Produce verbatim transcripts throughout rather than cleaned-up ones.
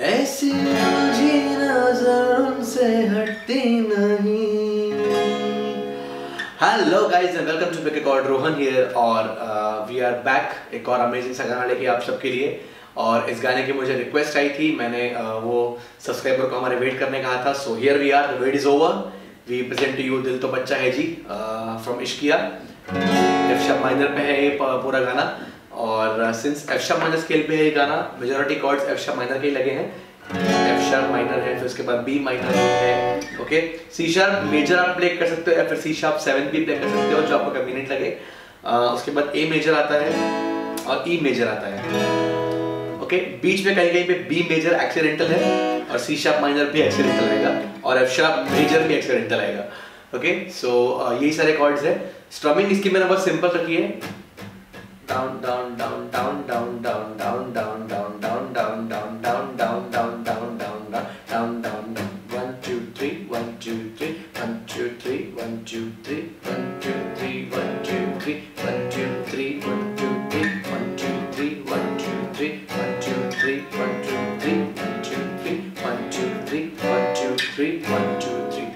ऐसे मुझे नजर उनसे हटती नहीं। Hello guys and welcome to pick record, Rohan here और वी आर बैक एक और अमेजिंग सा गाना लेके आप सबके लिए। और इस गाने की मुझे रिक्वेस्ट आई थी, मैंने uh, वो सब्सक्राइबर को हमारे वेट करने कहा था। So here we are, the wait is over, we present to you Dil To Bachcha Hai Ji from Ishqiya. F sharp minor पे है ये पूरा गाना और since F sharp minor scale पे है ये गाना, majority chords F sharp minor के ही लगे हैं। एफ शार्प माइनर है, फिर उसके बाद बी माइनर है, ओके सी शार्प मेजर आप प्ले कर सकते हो या फिर सी शार्प सेवन भी प्ले कर सकते हो जो आपको कन्वीनिएंट लगे। आ, उसके बाद ए मेजर आता है और ई मेजर आता है, ओके। बीच में कहीं कहीं पे बी मेजर एक्सीडेंटल है और सी शार्प माइनर भी एक्सीडेंटल रहेगा और एफ शार्प मेजर भी एक्सीडेंटल आएगा, ओके। सो यही सारे कॉर्ड्स है। स्ट्रमिंग इसकी मैंने बहुत सिंपल रखी है, down down down down down down down down down down down down down down down down down down down one two three one two three one two three one two three one two three one two three one two three one two three one two three one two three one two three one two three one two three one two three one two three one two three।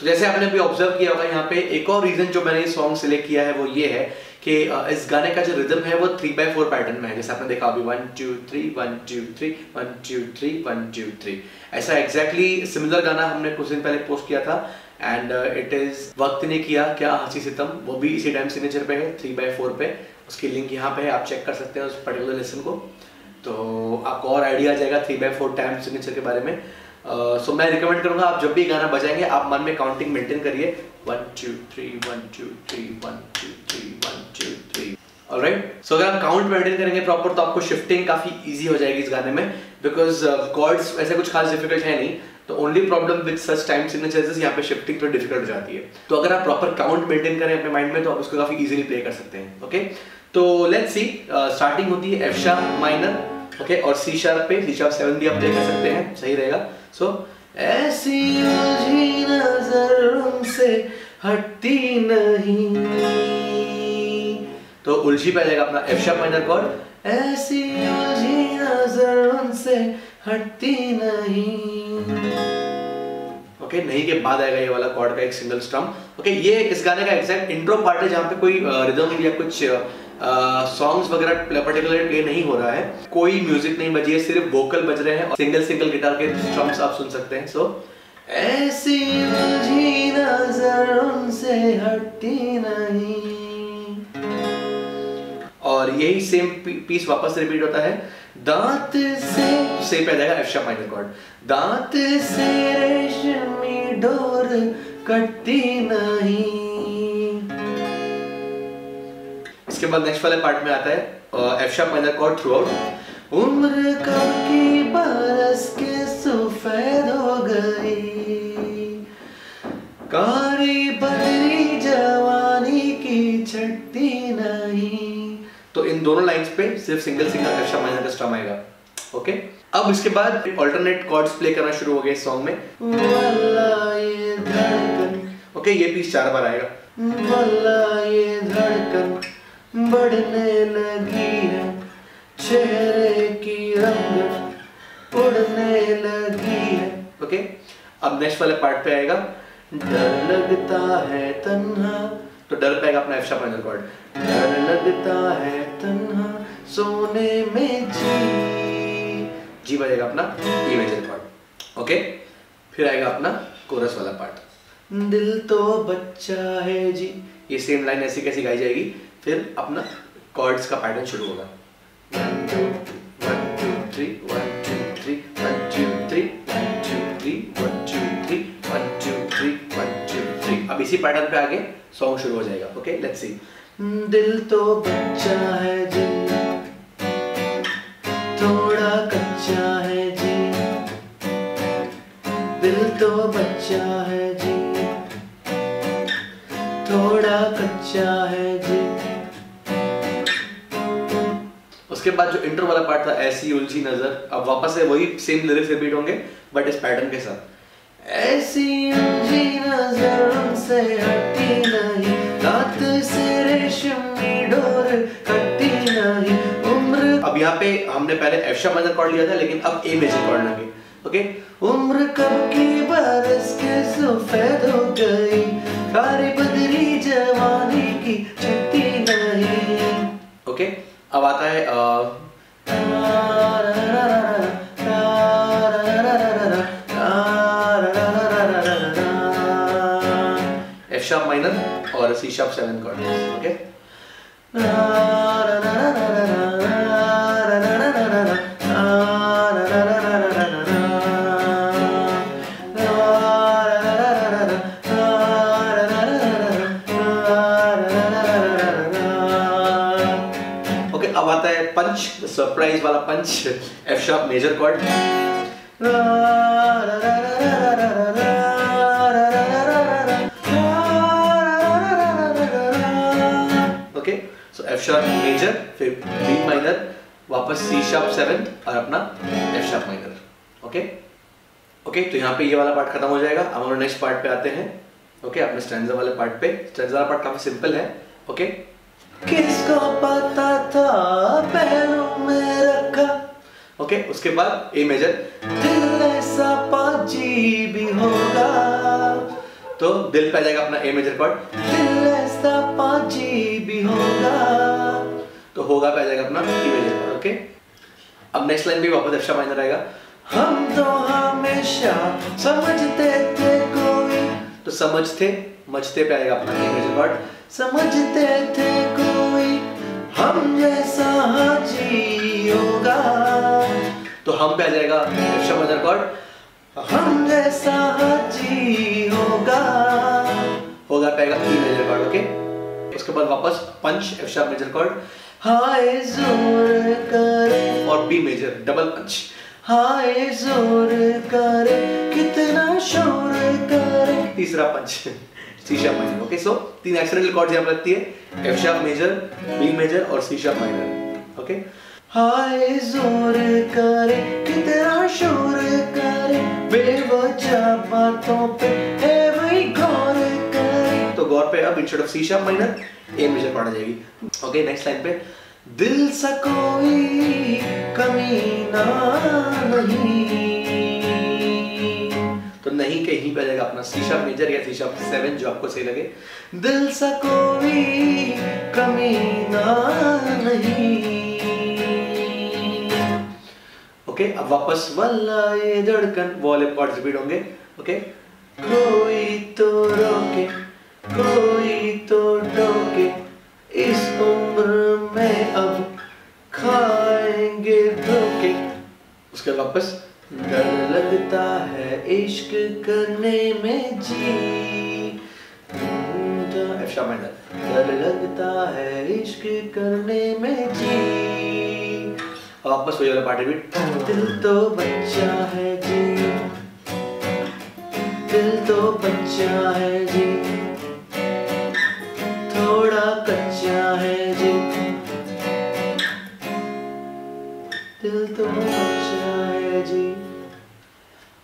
तो जैसे आपने भी observe किया होगा, यहाँ पे एक और रीजन जो मैंने सॉन्ग सिलेक्ट किया है वो ये है कि इस गाने का जो रिदम है वो थ्री बाई फोर पैटर्न में है। जैसे आपने देखा अभी one two three one two three one two three one two three, ऐसा एग्जैक्टली सिमिलर गाना हमने कुछ दिन पहले पोस्ट किया था एंड इट इज वक्त ने किया क्या हंसी सितम, वो भी इसी टाइम सिग्नेचर पे है थ्री बाई फोर पे। उसकी लिंक यहाँ पे है, आप चेक कर सकते हैं उस पर्टिकुलर लेसन को, तो आपको और आइडिया आ जाएगा three by four time signature के बारे में। सो uh, so मैं रिकमेंड करूंगा आप जब भी गाना बजाएंगे आप मन में काउंटिंग मेंटेन करिए one two three one two three one two three one two three, alright. So अगर आप काउंट मेंटेन करेंगे प्रॉपर तो आपको शिफ्टिंग काफी इजी हो जाएगी इस गाने में, बिकॉज कॉर्ड्स uh, ऐसे कुछ खास डिफिकल्ट है नहीं। तो only problem with such time signatures यहाँ पे शिफ्टिंग थोड़ी डिफिकल्ट हो जाती है। तो अगर आप प्रॉपर काउंट मेंटेन करें अपने माइंड में तो आप उसको काफी इजीली प्ले कर सकते हैं, ओके okay? तो लेट्स सी, स्टार्टिंग होती है F sharp minor, okay okay, और सी शार्प पे सी शार्प सेवन भी आप प्ले कर सकते हैं, सही रहेगा। सो ऐसी मुझे नजरों से हटती नहीं, तो उलझी पे जाएगा अपना एफ शार्प माइनर कॉर्ड, ऐसी मुझे नजरों से हटती नहीं, ओके okay, नहीं के बाद आएगा ये वाला कॉर्ड का एक सिंगल स्ट्रम, ओके okay, ये इस गाने का एग्जैक्ट इंट्रो पार्ट है जहाँ पे कोई रिदम या कुछ सॉन्ग्स वगैरह पर्टिकुलर प्ले नहीं हो रहा है, कोई म्यूजिक नहीं बजी है, सिर्फ वोकल बज रहे हैं और सिंगल सिंगल गिटार के स्ट्रम्स आप सुन सकते हैं। सो ऐसी मुझे नजर उनसे हटती नहीं, और यही सेम पीस वापस रिपीट होता है, दांत से से पे जाएगा एफ शार्प माइनर कॉर्ड, दांत से रेशमी डोर कटती नहीं। इसके बाद नेक्स्ट वाले पार्ट में आता है F sharp minor chord throughout, उम्र कब की बरस के सफेद हो गई, कारी बदरी जवानी की छटती नहीं। तो इन दोनों लाइंस पे सिर्फ single single F sharp minor का स्ट्रम आएगा, ओके। अब इसके बाद अल्टरनेट कॉर्ड्स प्ले करना शुरू हो गए सॉन्ग में, ओके ये पीस चार बार आएगा, बढ़ने लगी है चेहरे की रंगत उड़ने लगी है, ओके okay? अब नेक्स्ट वाले पार्ट पे आएगा डर लगता है तन्हा, तो डर पे आएगा अपना एफ शार्प माइनर कॉर्ड, डर लगता है तन्हा सोने में जी, जी बजेगा अपना ई मेजर कॉर्ड, ओके। फिर आएगा अपना कोरस वाला पार्ट, दिल तो बच्चा है जी, ये सेम लाइन ऐसी कैसी गाई जाएगी, फिर अपना कॉर्ड्स का पैटर्न शुरू होगा, अब इसी पैटर्न पे आगे सॉन्ग शुरू हो जाएगा, ओके लेट्स सी, दिल तो बच्चा है जी थोड़ा कच्चा है जी, दिल तो बच्चा है जी थोड़ा कच्चा है जी। उसके बाद जो इंट्रो वाला पार्ट था ऐसी उलझी नजर, अब वापस से वही सेम लिरिक्स रिपीट होंगे बट इस पैटर्न के साथ, ऐसी उलझी नजर से हटती नहीं, दांत से रेशमी डोर कटती नहीं, उम्र अब यहाँ पे हमने पहले एफ शार्प मेजर कॉर्ड लिया था, लेकिन अब ए मेजर कॉर्ड लगे। ओके, उम्र कब की बरस के सफेद हो गई, सारी बदली जवानी की चिट्ठी नहीं। ओके, अब आता है आ, एफ शार्प माइनर और C sharp seven chords. Okay, punch, surprise वाला punch, F sharp major chord. Okay, so F sharp major, फिर बी माइनर, वापस सी शार्प सेवन और अपना F sharp minor. Okay okay, तो यहाँ पे ये वाला पार्ट खत्म हो जाएगा। अब हम लोग नेक्स्ट पार्ट पे आते हैं। Okay okay? अपने स्टैंजा वाले पार्ट पे। स्टैंजा वाला पार्ट काफी सिंपल है। Okay okay? किसको पता था पहलू में रखा। ओके, उसके बाद ए मेजर, दिल ऐसा पाजी भी होगा, तो दिल पे जाएगा अपना ए मेजर कॉर्ड, दिल ऐसा पाजी भी होगा, तो होगा पे जाएगा अपना ई मेजर कॉर्ड। ओके, अब नेक्स्ट लाइन भी वापस एफ शार्प माइनर आएगा। हम तो हमेशा समझते थे कोई, तो समझते मचते पे आएगा अपना ए मेजर कॉर्ड, समझते थे कोई हम जैसा हाजी होगा, तो हम पे आ जाएगा एफ शार्प मेजर कॉर्ड, हम जैसा हाजी होगा, होगा पे आएगा ई मेजर कॉर्ड। ओके, उसके बाद वापस punch, F sharp major chord, हाय जोर करे, और बी मेजर डबल पंच, हाय जोर करे कितना शोर करे, तीसरा punch C sharp minor. Okay, so तीन एक्सटर्नल कॉर्ड्स यहाँ पर लगती है, F sharp major, B major और सी शार्प माइनर। ओके, हाय जोर करे कितना शोर करे, बेवजह बातों पे है वही गौर करे, तो गौर पे अब instead of C sharp minor A major पढ़ा जाएगी। ओके okay, नेक्स्ट लाइन पे, दिल सा कोई कमी ना नहीं, तो नहीं कहीं पे जाएगा अपना सी शार्प मेजर या सी शार्प सेवन, जो आपको सही लगे, दिल सा कोई कमी ना नहीं। ओके, अब वापस वल्ला ये धड़कन, वो वाले पार्ट्स रिपीट होंगे। ओके, कोई तो रोके कोई तो टोके, इस उम्र में अब खाएंगे धोके, उसके वापस डर लगता है इश्क करने में जी, एफ शार्प माइनर, डर लगता है इश्क करने में जी, अब वापस वही वाला पार्ट रिपीट, दिल तो बच्चा है जी, दिल तो बच्चा है जी, थोड़ा कच्चा है जी, दिल तो बच्चा है जी।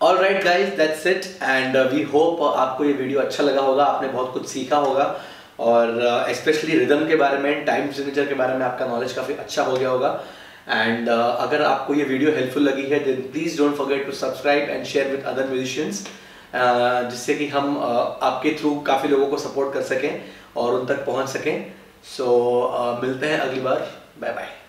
All right guys, that's it and uh, we hope uh, आपको ये वीडियो अच्छा लगा होगा, आपने बहुत कुछ सीखा होगा और स्पेशली uh, रिदम के बारे में, टाइम सिग्नेचर के बारे में आपका नॉलेज काफ़ी अच्छा हो गया होगा। एंड uh, अगर आपको ये वीडियो हेल्पफुल लगी है then please don't forget to subscribe and share with other musicians, जिससे कि हम uh, आपके थ्रू काफ़ी लोगों को सपोर्ट कर सकें और उन तक पहुँच सकें। सो so, uh, मिलते हैं अगली बार, बाय बाय।